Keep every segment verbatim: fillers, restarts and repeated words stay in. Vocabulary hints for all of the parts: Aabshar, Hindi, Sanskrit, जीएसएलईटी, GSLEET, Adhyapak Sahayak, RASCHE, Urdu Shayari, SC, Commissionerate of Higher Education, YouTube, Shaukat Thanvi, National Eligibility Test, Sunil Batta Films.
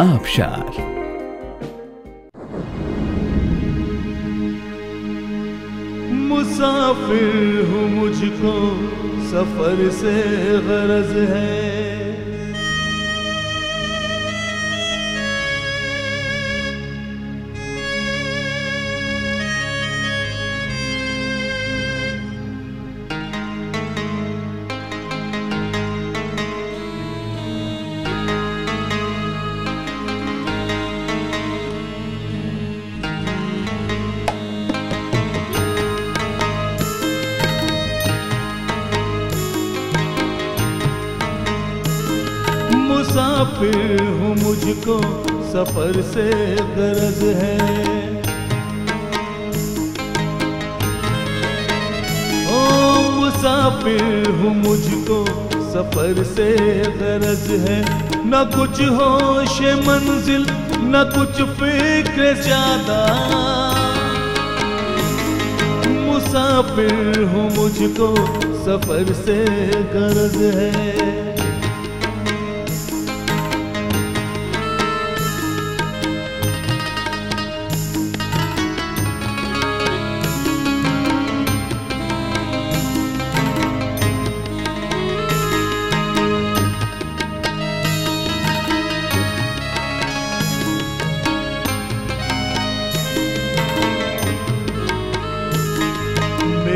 आबशार। मुसाफ़िर हूँ मुझको सफ़र से गरज है, मुसाफ़िर हूँ मुझको सफ़र से गरज है। ओ मुसाफ़िर हूँ मुझको सफ़र से गरज है, न कुछ होश मंजिल न कुछ फिक्र ज़्यादा। मुसाफ़िर हूँ मुझको सफ़र से गरज है।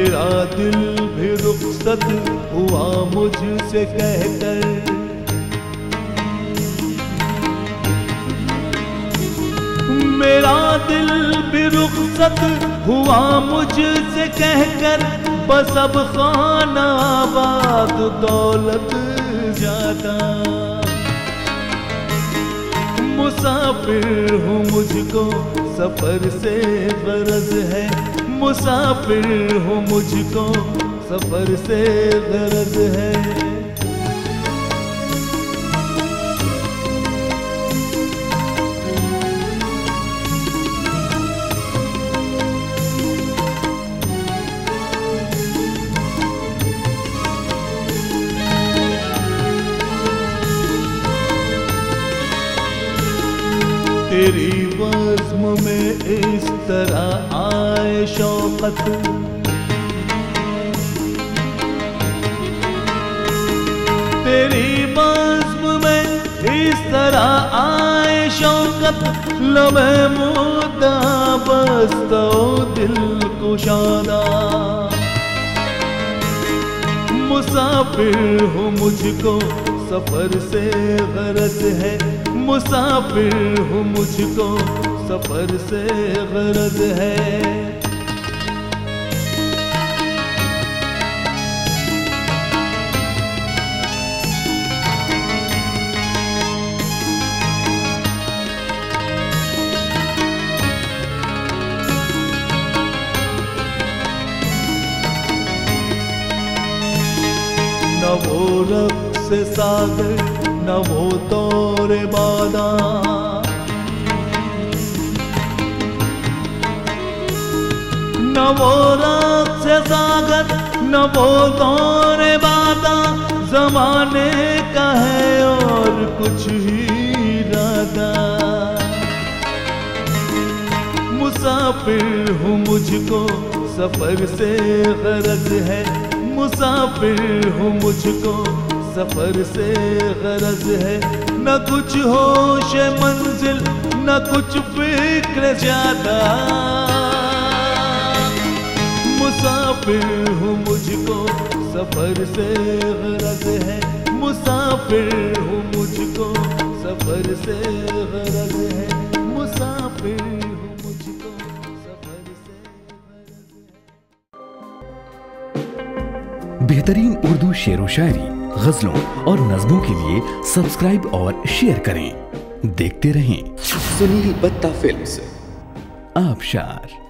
मेरा दिल भी रुखसत हुआ मुझसे कहकर, मेरा दिल भी रुखसत हुआ मुझसे कहकर, बस अब खाना आबाद दौलत ज्यादा। मुसाफ़िर हूँ मुझको सफ़र से गरज है, मुसाफ़िर हूँ मुझको सफ़र से गरज है। तेरी बज़्म में इस तरह आए शौकत, तेरी बज़्म में इस तरह आए शौकत, लम्हे मुद्दा बस्तो दिल कुशादा। मुसाफ़िर हूँ मुझको सफ़र से गरज है, मुसाफ़िर हूँ मुझको सफ़र से गरज है। न वो रक़्स सागर न वो तोरे बादाम, न वो रक़्स सागर न वो तोरे बादाम, ज़माने का है और कुछ ही इरादा। मुसाफ़िर हूँ मुझको सफ़र से गरज है, मुसाफ़िर हूँ मुझको सफ़र से गरज है, न कुछ होश मंजिल न कुछ फिक्र ज़्यादा। मुसाफ़िर हूँ मुझको सफ़र से गरज है, मुसाफ़िर हूँ मुझको सफ़र से गरज है, मुसाफ़िर। बेहतरीन उर्दू शेरो शायरी, गज़लों और नज़मों के लिए सब्सक्राइब और शेयर करें। देखते रहें सुनील बत्ता फिल्म्स, आबशार।